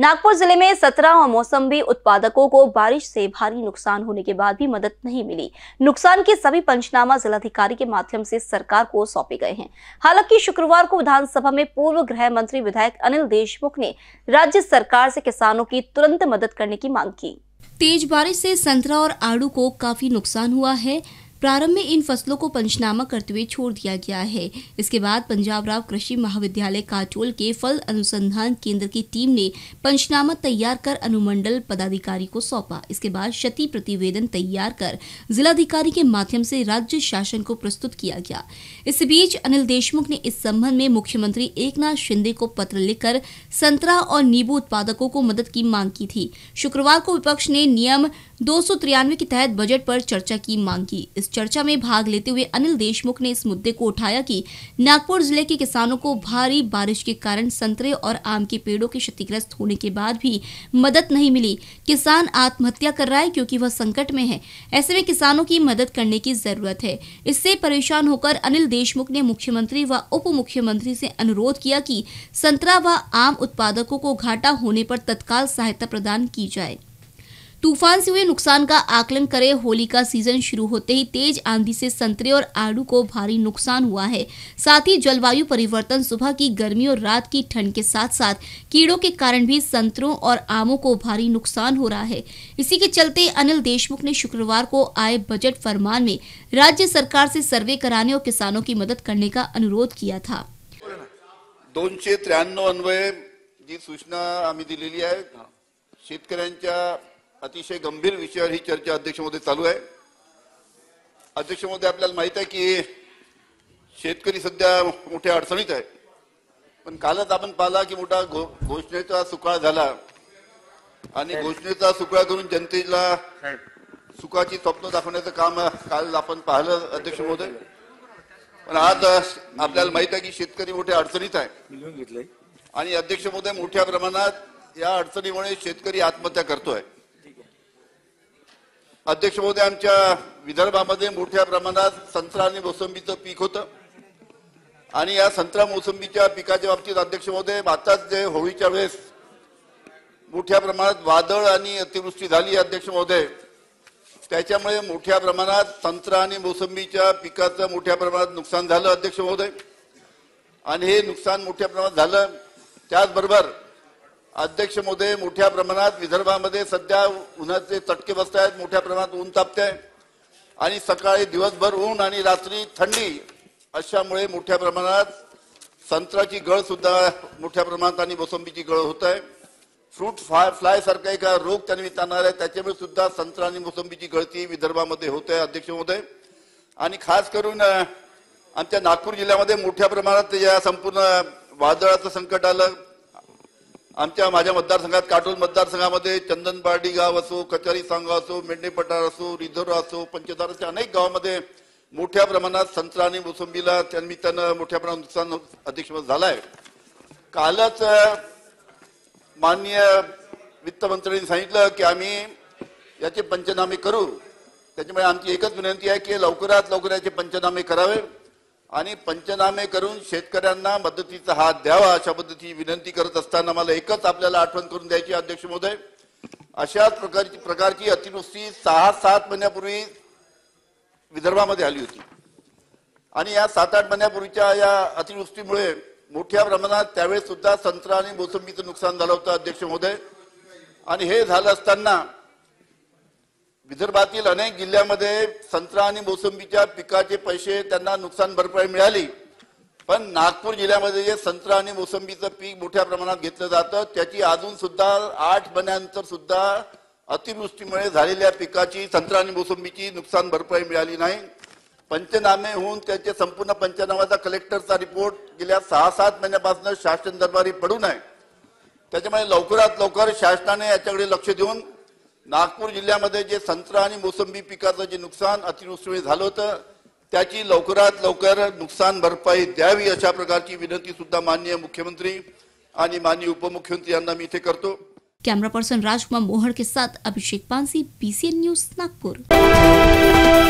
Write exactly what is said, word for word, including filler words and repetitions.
नागपुर जिले में सत्रह और मौसम्बी उत्पादकों को बारिश से भारी नुकसान होने के बाद भी मदद नहीं मिली। नुकसान के सभी पंचनामा जिलाधिकारी के माध्यम से सरकार को सौंपे गए हैं। हालांकि शुक्रवार को विधानसभा में पूर्व गृह मंत्री विधायक अनिल देशमुख ने राज्य सरकार से किसानों की तुरंत मदद करने की मांग की। तेज बारिश से संतरा और आड़ू को काफी नुकसान हुआ है। प्रारंभ में इन फसलों को पंचनामा करते हुए छोड़ दिया गया है। इसके बाद पंजाब राव कृषि महाविद्यालय काटोल के फल अनुसंधान केंद्र की टीम ने पंचनामा तैयार कर अनुमंडल पदाधिकारी को सौंपा। इसके बाद क्षति प्रतिवेदन तैयार कर जिलाधिकारी के माध्यम से राज्य शासन को प्रस्तुत किया गया। इस बीच अनिल देशमुख ने इस संबंध में मुख्यमंत्री एकनाथ शिंदे को पत्र लिखकर संतरा और नींबू उत्पादकों को मदद की मांग की थी। शुक्रवार को विपक्ष ने नियम दो सौ तिरानवे के तहत बजट पर चर्चा की मांग की। इस चर्चा में भाग लेते हुए अनिल देशमुख ने इस मुद्दे को उठाया कि नागपुर जिले के किसानों को भारी बारिश के कारण संतरे और आम के पेड़ों के क्षतिग्रस्त होने के बाद भी मदद नहीं मिली। किसान आत्महत्या कर रहा है क्योंकि वह संकट में है। ऐसे में किसानों की मदद करने की जरूरत है। इससे परेशान होकर अनिल देशमुख ने मुख्यमंत्री व उप मुख्यमंत्री से अनुरोध किया कि संतरा व आम उत्पादकों को घाटा होने पर तत्काल सहायता प्रदान की जाए। तूफान से हुए नुकसान का आकलन करें। होली का सीजन शुरू होते ही तेज आंधी से संतरे और आड़ू को भारी नुकसान हुआ है। साथ ही जलवायु परिवर्तन, सुबह की गर्मी और रात की ठंड के साथ साथ कीड़ों के कारण भी संतरों और आमों को भारी नुकसान हो रहा है। इसी के चलते अनिल देशमुख ने शुक्रवार को आए बजट फरमान में राज्य सरकार से सर्वे कराने और किसानों की मदद करने का अनुरोध किया था। दोनशे त्र्याण्णव अन्वये जी सूचना आम्ही दिलेली आहे। शेतकऱ्यांच्या अतिशय गंभीर विषयावर ही चर्चा अध्यक्ष महोदय चालू आहे। अध्यक्ष महोदय, आपल्याला माहित आहे की शेतकरी सध्या मोठ्या अडचणीत आहे, पण कालच आपण पाहिला की मोठा घोषणेचा सुकाळ झाला आणि घोषणेचा सुकाळ करून जनतेला सुखाची स्वप्न दाखवण्याचं काम काल आपण पाहिलं अध्यक्ष महोदय। पण आज आपल्याला माहित आहे की शेतकरी मोठ्या अडचणीत आहे आणि अध्यक्ष महोदय मोठ्या प्रमाणात या अडचणीमुळे शेतकरी आत्महत्या करतोय। अध्यक्ष महोदय, आमच्या विदर्भामध्ये मोठ्या प्रमाणात संत्रा आणि मोसंबीचं पीक होतं आणि या संत्रा मोसंबीच्या पिकाच्या बाबतीत अध्यक्ष महोदय आताच जे होळीच्या वेळेस मोठ्या प्रमाणात वादळ आणि अतिवृष्टी झाली अध्यक्ष महोदय, त्याच्यामुळे मोठ्या प्रमाणात संत्रा आणि मोसंबीच्या पिकाचं मोठ्या प्रमाणात नुकसान झालं अध्यक्ष महोदय। आणि हे नुकसान मोठ्या प्रमाणात झालं। त्याचबरोबर अध्यक्ष महोदय मोठ्या प्रमाणात विदर्भामध्ये सध्या उन्हाचे चटके बसत आहेत। मोठ्या प्रमाणात ऊन तापते आणि सकाळी दिवसभर ऊन आणि रात्री थंडी अशामुळे मोठ्या प्रमाणात संत्राची गळ सुद्धा मोठ्या प्रमाणात आणि मोसंबीची गळ होत आहे। फ्रूट फ्लाय सारखा एक रोग त्या निमित्तानं आला आहे, त्याच्यामुळे सुद्धा संत्रा आणि मोसंबीची गळती विदर्भामध्ये होत आहे अध्यक्ष महोदय। आणि खास करून आमच्या नागपूर जिल्ह्यामध्ये मोठ्या प्रमाणात या संपूर्ण वादळाचं संकट आलं। आमच्या माझ्या मतदारसंघात काटोल मतदारसंघामध्ये चंदनपार्डी गाव असो, कचारी सांगा असो, मेंढे पठार असो, रिधोरा असो, पंचदाराच्या अनेक गावामध्ये मोठ्या प्रमाणात संत्रा आणि मोसंबीला त्या निमित्तानं मोठ्या प्रमाणात नुकसान अध्यक्ष झालं आहे। कालच माननीय वित्तमंत्र्यांनी सांगितलं की आम्ही याचे पंचनामे करू, त्याच्यामुळे आमची एकच विनंती आहे की लवकरात लवकर याचे पंचनामे करावे आणि पंचनामे करून शेतकऱ्यांना मदतीचा हात द्यावा अशा पद्धतीची विनंती करत असताना मला एकच आपल्याला आठवण करून द्यायची अध्यक्ष महोदय, अशाच प्रकारची प्रकारची अतिवृष्टी सहा सात महिन्यापूर्वी विदर्भामध्ये आली होती आणि या सात आठ महिन्यापूर्वीच्या या अतिवृष्टीमुळे मोठ्या प्रमाणात त्यावेळेस सुद्धा संत्रा आणि मोसंबीचं नुकसान झालं होतं अध्यक्ष महोदय। आणि हे झालं असताना विदर्भातील अनेक जिल्ह्यामध्ये संत्रा आणि मोसंबीच्या पिकाचे पैसे त्यांना नुकसान भरपाई मिळाली, पण नागपूर जिल्ह्यामध्ये जे संत्रा आणि मोसंबीचं पीक मोठ्या प्रमाणात घेतलं जातं त्याची अजून सुद्धा आठ महिन्यांनंतर सुद्धा अतिवृष्टीमुळे झालेल्या पिकाची संत्रा आणि मोसंबीची नुकसान भरपाई मिळाली नाही। पंचनामे होऊन त्याचे संपूर्ण पंचनामाचा कलेक्टरचा रिपोर्ट गेल्या सहा सात महिन्यापासून शासन दरबारी पडून आहे, त्याच्यामुळे लवकरात लवकर शासनाने याच्याकडे लक्ष देऊन नागपूर जिल्ह्यामध्ये जे संत्रा आणि मोसंबी पिकाचं जे नुकसान अतिवृष्टीमुळे झालं होतं त्याची लवकरात लवकर नुकसान भरपाई द्यावी अशा प्रकारची विनंती सुद्धा माननीय मुख्यमंत्री आणि माननीय उपमुख्यमंत्री यांना मी इथे करतो। कैमरा पर्सन राजकुमार मोहर के साथ अभिषेक पांसी, पीसीएन न्यूज, नागपुर।